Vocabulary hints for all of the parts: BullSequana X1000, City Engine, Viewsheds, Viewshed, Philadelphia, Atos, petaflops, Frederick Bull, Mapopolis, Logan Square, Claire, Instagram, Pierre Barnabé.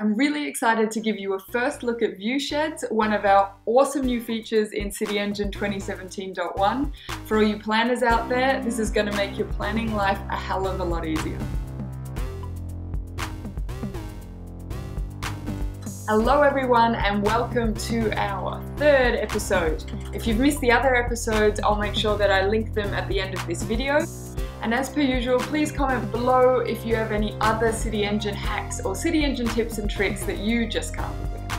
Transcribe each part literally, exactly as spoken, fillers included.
I'm really excited to give you a first look at Viewsheds, one of our awesome new features in City Engine twenty seventeen point one. For all you planners out there, this is going to make your planning life a hell of a lot easier. Hello everyone and welcome to our third episode. If you've missed the other episodes, I'll make sure that I link them at the end of this video. And as per usual, please comment below if you have any other City Engine hacks or City Engine tips and tricks that you just can't believe.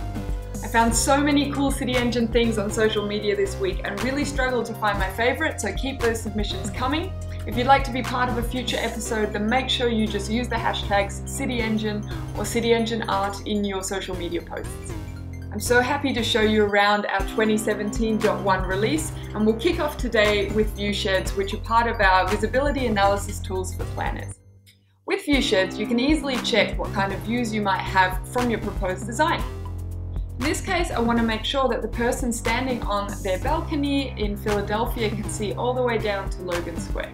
I found so many cool City Engine things on social media this week and really struggled to find my favourite, so keep those submissions coming. If you'd like to be part of a future episode, then make sure you just use the hashtags City Engine or City Engine Art in your social media posts. I'm so happy to show you around our twenty seventeen point one release, and we'll kick off today with Viewsheds, which are part of our visibility analysis tools for planners. With Viewsheds, you can easily check what kind of views you might have from your proposed design. In this case, I want to make sure that the person standing on their balcony in Philadelphia can see all the way down to Logan Square.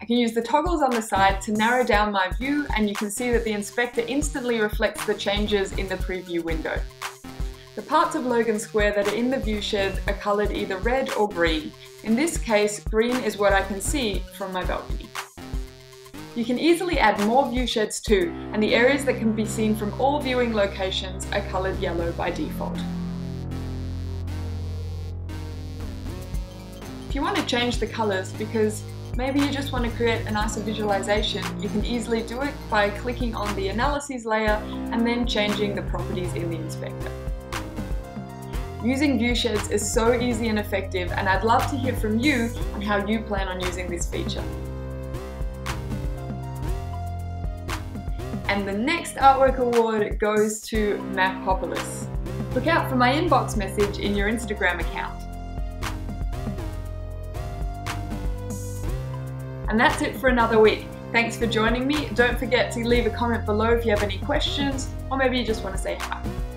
I can use the toggles on the side to narrow down my view, and you can see that the inspector instantly reflects the changes in the preview window. The parts of Logan Square that are in the viewshed are coloured either red or green. In this case, green is what I can see from my balcony. You can easily add more viewsheds too, and the areas that can be seen from all viewing locations are coloured yellow by default. If you want to change the colours because maybe you just want to create a nicer visualization, you can easily do it by clicking on the analyses layer and then changing the properties in the inspector. Using Viewsheds is so easy and effective, and I'd love to hear from you on how you plan on using this feature. And the next artwork award goes to Mapopolis. Look out for my inbox message in your Instagram account. And that's it for another week. Thanks for joining me. Don't forget to leave a comment below if you have any questions, or maybe you just want to say hi.